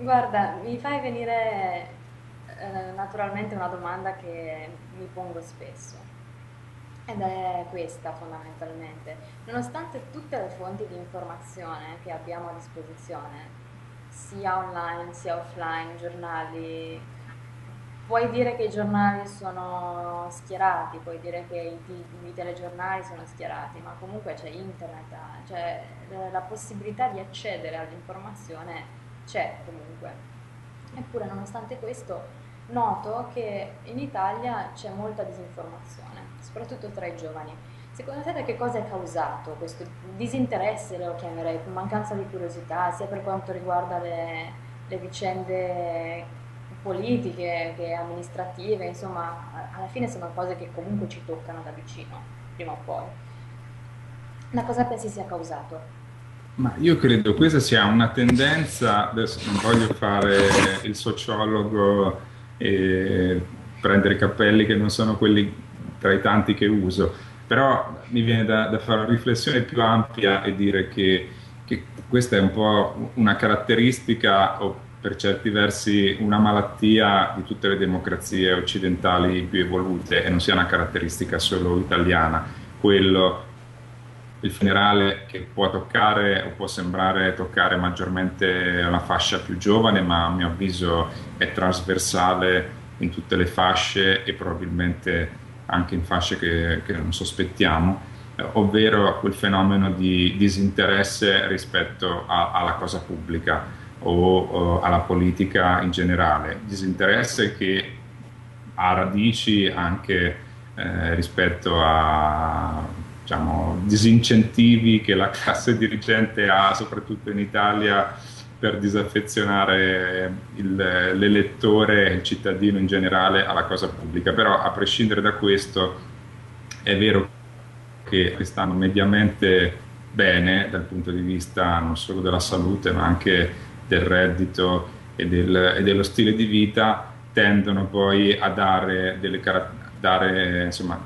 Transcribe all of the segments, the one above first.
Guarda, mi fai venire naturalmente una domanda che mi pongo spesso. Ed è questa fondamentalmente. Nonostante tutte le fonti di informazione che abbiamo a disposizione, sia online sia offline, giornali, puoi dire che i giornali sono schierati, puoi dire che i telegiornali sono schierati, ma comunque c'è internet, cioè la possibilità di accedere all'informazione c'è comunque. Eppure, nonostante questo, noto che in Italia c'è molta disinformazione, soprattutto tra i giovani. Secondo te da che cosa è causato questo disinteresse, lo chiamerei, mancanza di curiosità, sia per quanto riguarda le vicende politiche che amministrative, insomma, alla fine sono cose che comunque ci toccano da vicino, prima o poi. Da cosa pensi sia causato? Ma io credo questa sia una tendenza, adesso non voglio fare il sociologo e prendere capelli che non sono quelli tra i tanti che uso, però mi viene da fare una riflessione più ampia e dire che questa è un po' una caratteristica o per certi versi una malattia di tutte le democrazie occidentali più evolute, e non sia una caratteristica solo italiana. Il funerale che può toccare o può sembrare toccare maggiormente una fascia più giovane, ma a mio avviso è trasversale in tutte le fasce e probabilmente anche in fasce che non sospettiamo, ovvero a quel fenomeno di disinteresse rispetto alla cosa pubblica o alla politica in generale. Disinteresse che ha radici anche rispetto a, diciamo, disincentivi che la classe dirigente ha soprattutto in Italia per disaffezionare l'elettore e il cittadino in generale alla cosa pubblica. Però a prescindere da questo è vero che stanno mediamente bene dal punto di vista non solo della salute ma anche del reddito e dello stile di vita, tendono poi a dare insomma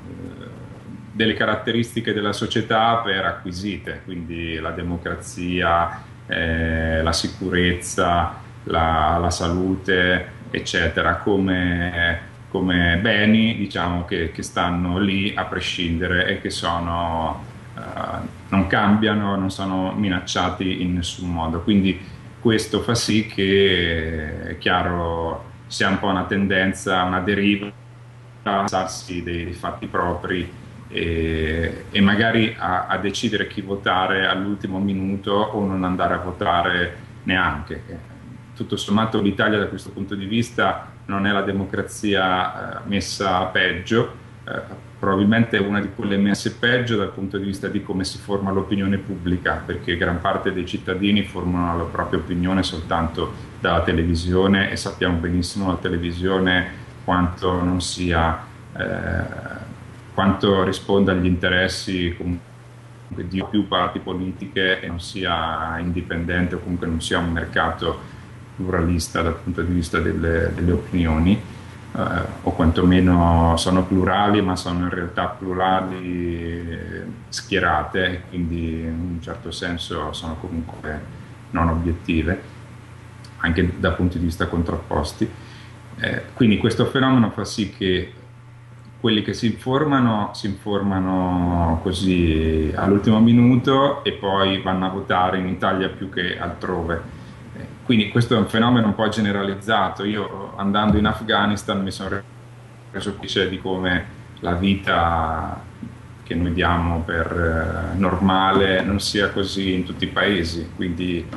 delle caratteristiche della società per acquisite, quindi la democrazia, la sicurezza, la salute, eccetera, come beni, diciamo, che stanno lì a prescindere e che non cambiano, non sono minacciati in nessun modo. Quindi questo fa sì che, è chiaro, sia un po' una tendenza, una deriva a passarsi dei fatti propri e magari a decidere chi votare all'ultimo minuto o non andare a votare neanche. Tutto sommato l'Italia da questo punto di vista non è la democrazia messa peggio, probabilmente è una di quelle messe peggio dal punto di vista di come si forma l'opinione pubblica, perché gran parte dei cittadini formano la propria opinione soltanto dalla televisione e sappiamo benissimo la televisione quanto non sia quanto risponda agli interessi di più parti politiche e non sia indipendente o comunque non sia un mercato pluralista dal punto di vista delle opinioni, o quantomeno sono plurali ma sono in realtà plurali schierate, quindi in un certo senso sono comunque non obiettive anche da punti di vista contrapposti, quindi questo fenomeno fa sì che quelli che si informano così all'ultimo minuto e poi vanno a votare in Italia più che altrove. Quindi questo è un fenomeno un po' generalizzato. Io andando in Afghanistan mi sono reso conto di come la vita che noi diamo per normale non sia così in tutti i paesi. Quindi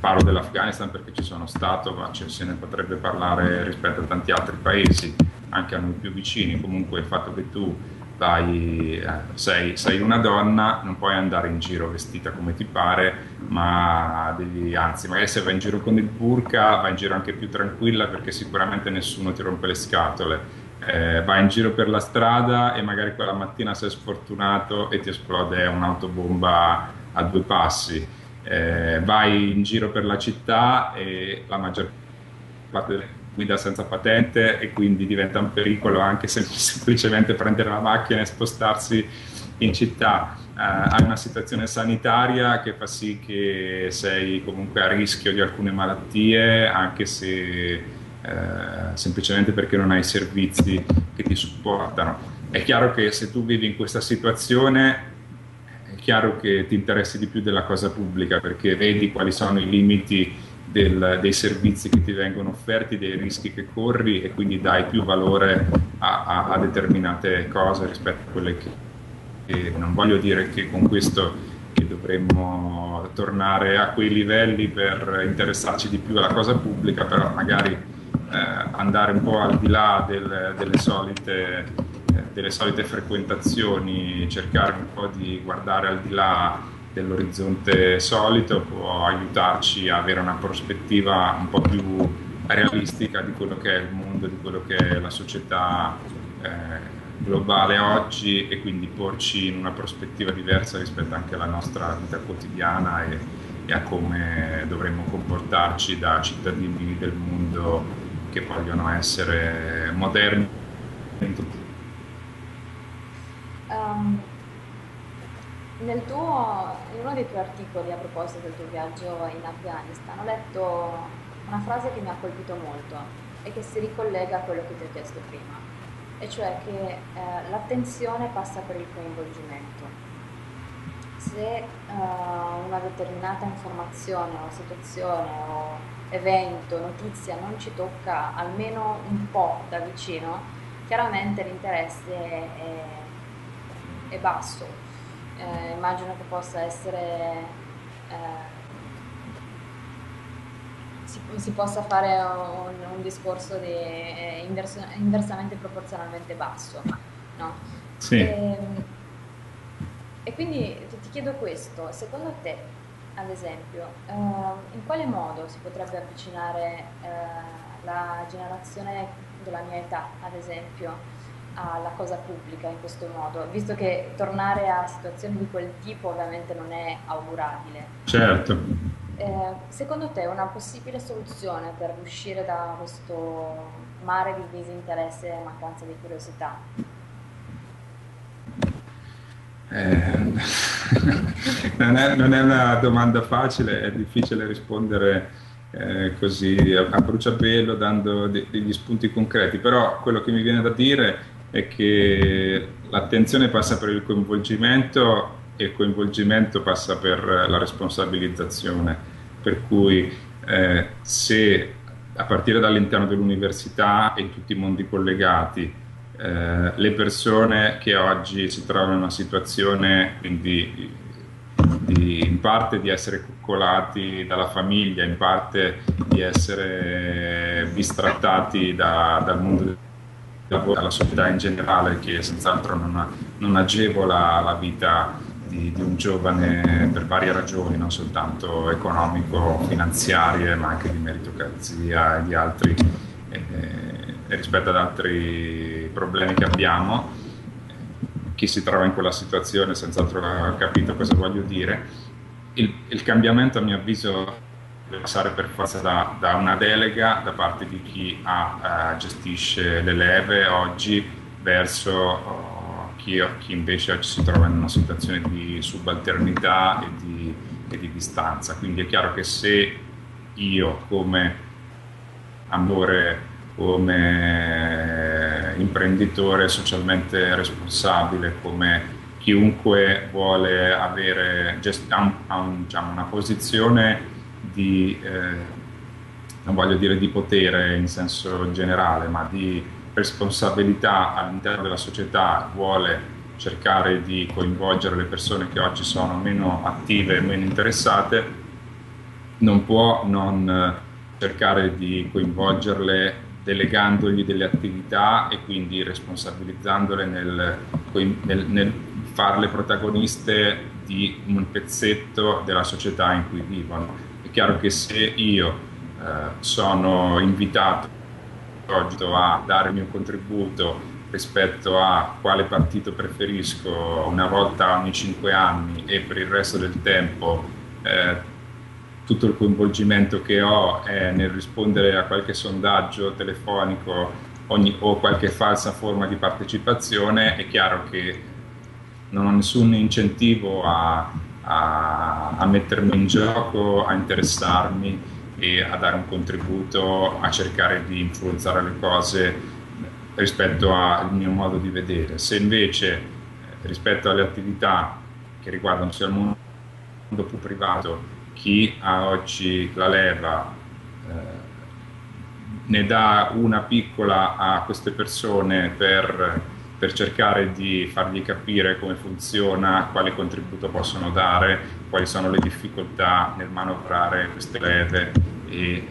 parlo dell'Afghanistan perché ci sono stato, ma se ne potrebbe parlare rispetto a tanti altri paesi, anche a noi più vicini. Comunque il fatto che tu sei una donna, non puoi andare in giro vestita come ti pare, ma devi, anzi magari se vai in giro con il burka vai in giro anche più tranquilla perché sicuramente nessuno ti rompe le scatole. Vai in giro per la strada e magari quella mattina sei sfortunato e ti esplode un'autobomba a 2 passi. Vai in giro per la città e la maggior parte guida senza patente e quindi diventa un pericolo anche semplicemente prendere la macchina e spostarsi in città hai una situazione sanitaria che fa sì che sei comunque a rischio di alcune malattie, anche se semplicemente perché non hai servizi che ti supportano. È chiaro che se tu vivi in questa situazione è chiaro che ti interessi di più della cosa pubblica, perché vedi quali sono i limiti dei servizi che ti vengono offerti, dei rischi che corri, e quindi dai più valore a determinate cose rispetto a quelle che non voglio dire che con questo che dovremmo tornare a quei livelli per interessarci di più alla cosa pubblica, però magari andare un po' al di là delle solite frequentazioni, cercare un po' di guardare al di là dell'orizzonte solito può aiutarci a avere una prospettiva un po' più realistica di quello che è il mondo, di quello che è la società globale oggi, e quindi porci in una prospettiva diversa rispetto anche alla nostra vita quotidiana e a come dovremmo comportarci da cittadini del mondo che vogliono essere moderni. In uno dei tuoi articoli a proposito del tuo viaggio in Afghanistan ho letto una frase che mi ha colpito molto e che si ricollega a quello che ti ho chiesto prima, e cioè che l'attenzione passa per il coinvolgimento. Se una determinata informazione o situazione o evento, notizia non ci tocca almeno un po' da vicino, chiaramente l'interesse è basso. Immagino che possa essere si possa fare un discorso di inversamente proporzionalmente basso, no? Sì. E quindi ti chiedo questo: secondo te, ad esempio, in quale modo si potrebbe avvicinare la generazione della mia età, ad esempio, alla cosa pubblica in questo modo, visto che tornare a situazioni di quel tipo ovviamente non è augurabile? Certo. Secondo te una possibile soluzione per uscire da questo mare di disinteresse e mancanza di curiosità? Non è una domanda facile, è difficile rispondere così a bruciapelo dando degli spunti concreti, però quello che mi viene da dire è che l'attenzione passa per il coinvolgimento e il coinvolgimento passa per la responsabilizzazione, per cui se a partire dall'interno dell'università e in tutti i mondi collegati le persone che oggi si trovano in una situazione quindi in parte di essere coccolati dalla famiglia, in parte di essere bistrattati dal mondo del lavoro, dalla società in generale, che senz'altro non agevola la vita di un giovane per varie ragioni, non soltanto economico-finanziarie, ma anche di meritocrazia e di altri, rispetto ad altri problemi che abbiamo. Chi si trova in quella situazione senz'altro ha capito cosa voglio dire. Il cambiamento, a mio avviso, deve passare per forza da una delega da parte di chi gestisce le leve oggi verso chi invece si trova in una situazione di subalternità e di distanza. Quindi è chiaro che se io, come amore, come imprenditore socialmente responsabile, come chiunque vuole avere diciamo, una posizione di, non voglio dire di potere in senso generale, ma di responsabilità all'interno della società, vuole cercare di coinvolgere le persone che oggi sono meno attive e meno interessate, non può non cercare di coinvolgerle delegandogli delle attività e quindi responsabilizzandole nel farle protagoniste di un pezzetto della società in cui vivono. È chiaro che se io sono invitato oggi a dare il mio contributo rispetto a quale partito preferisco una volta ogni 5 anni e per il resto del tempo tutto il coinvolgimento che ho è nel rispondere a qualche sondaggio telefonico o qualche falsa forma di partecipazione, è chiaro che non ho nessun incentivo a mettermi in gioco, a interessarmi e a dare un contributo, a cercare di influenzare le cose rispetto al mio modo di vedere. Se invece rispetto alle attività che riguardano sia il mondo più privato, chi ha oggi la leva ne dà una piccola a queste persone per cercare di fargli capire come funziona, quale contributo possono dare, quali sono le difficoltà nel manovrare queste leve e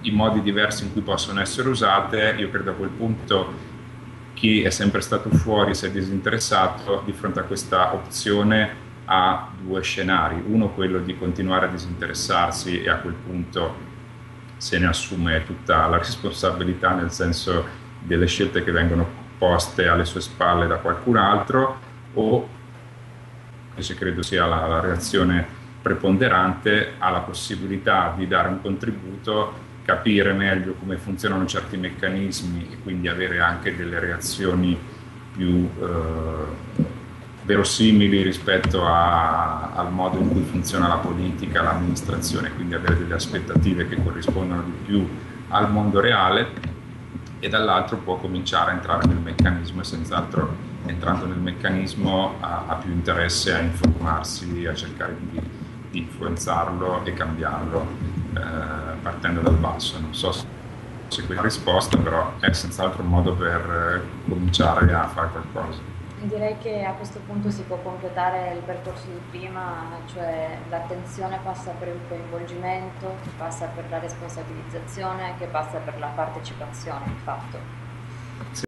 i modi diversi in cui possono essere usate. Io credo a quel punto chi è sempre stato fuori, si è disinteressato, di fronte a questa opzione ha due scenari: uno quello di continuare a disinteressarsi e a quel punto se ne assume tutta la responsabilità, nel senso delle scelte che vengono poste alle sue spalle da qualcun altro, o invece credo sia la reazione preponderante, ha la possibilità di dare un contributo, capire meglio come funzionano certi meccanismi e quindi avere anche delle reazioni più verosimili rispetto al modo in cui funziona la politica, l'amministrazione, quindi avere delle aspettative che corrispondono di più al mondo reale, e dall'altro può cominciare a entrare nel meccanismo e senz'altro entrando nel meccanismo ha più interesse a informarsi, a cercare di influenzarlo e cambiarlo partendo dal basso. Non so se quella risposta, però è senz'altro un modo per cominciare a fare qualcosa. Direi che a questo punto si può completare il percorso di prima, cioè l'attenzione passa per il coinvolgimento, che passa per la responsabilizzazione, che passa per la partecipazione, di fatto. Sì.